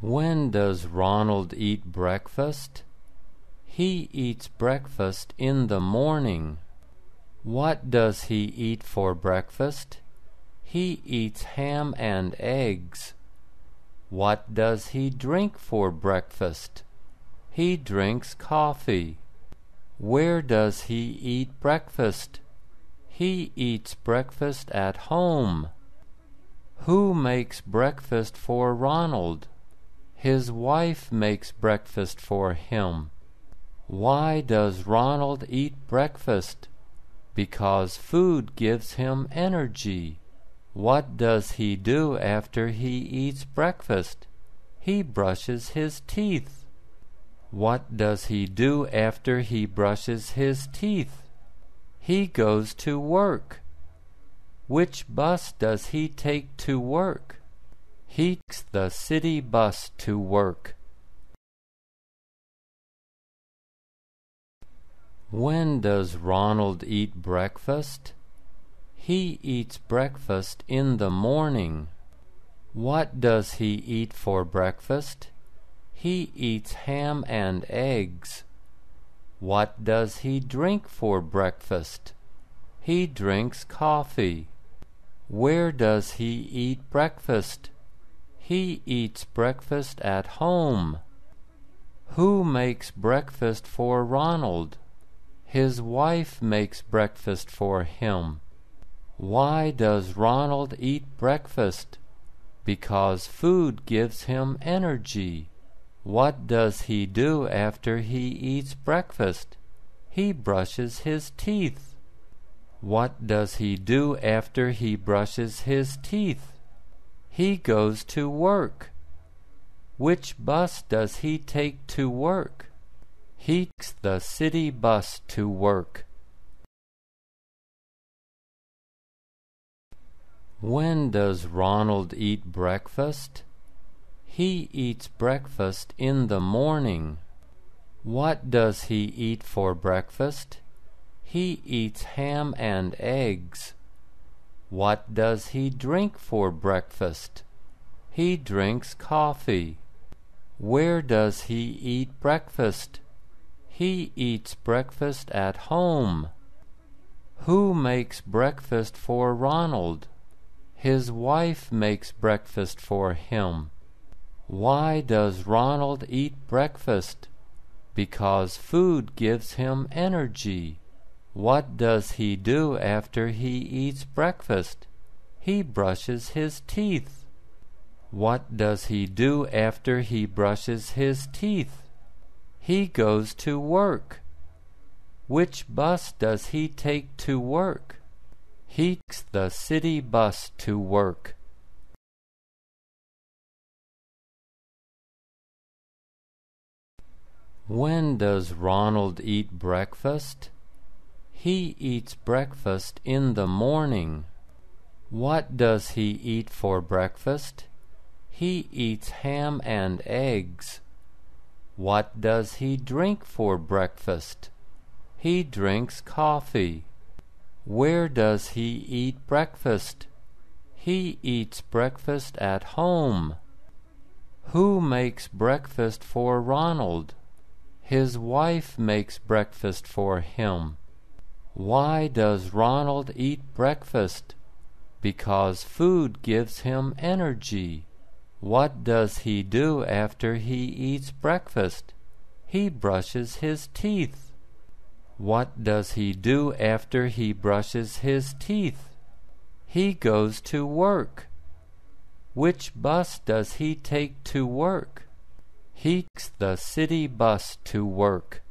When does Ronald eat breakfast? He eats breakfast in the morning. What does he eat for breakfast? He eats ham and eggs. What does he drink for breakfast? He drinks coffee. Where does he eat breakfast? He eats breakfast at home. Who makes breakfast for Ronald? His wife makes breakfast for him. Why does Ronald eat breakfast? Because food gives him energy. What does he do after he eats breakfast? He brushes his teeth. What does he do after he brushes his teeth? He goes to work. Which bus does he take to work? He takes the city bus to work. When does Ronald eat breakfast? He eats breakfast in the morning. What does he eat for breakfast? He eats ham and eggs. What does he drink for breakfast? He drinks coffee. Where does he eat breakfast? He eats breakfast at home. Who makes breakfast for Ronald? His wife makes breakfast for him. Why does Ronald eat breakfast? Because food gives him energy. What does he do after he eats breakfast? He brushes his teeth. What does he do after he brushes his teeth? He goes to work. Which bus does he take to work? He takes the city bus to work. When does Ronald eat breakfast? He eats breakfast in the morning. What does he eat for breakfast? He eats ham and eggs. What does he drink for breakfast? He drinks coffee. Where does he eat breakfast? He eats breakfast at home. Who makes breakfast for Ronald? His wife makes breakfast for him. Why does Ronald eat breakfast? Because food gives him energy. What does he do after he eats breakfast? He brushes his teeth. What does he do after he brushes his teeth? He goes to work. Which bus does he take to work? He takes the city bus to work. When does Ronald eat breakfast? He eats breakfast in the morning. What does he eat for breakfast? He eats ham and eggs. What does he drink for breakfast? He drinks coffee. Where does he eat breakfast? He eats breakfast at home. Who makes breakfast for Ronald? His wife makes breakfast for him. Why does Ronald eat breakfast? Because food gives him energy. What does he do after he eats breakfast? He brushes his teeth. What does he do after he brushes his teeth? He goes to work. Which bus does he take to work? He takes the city bus to work.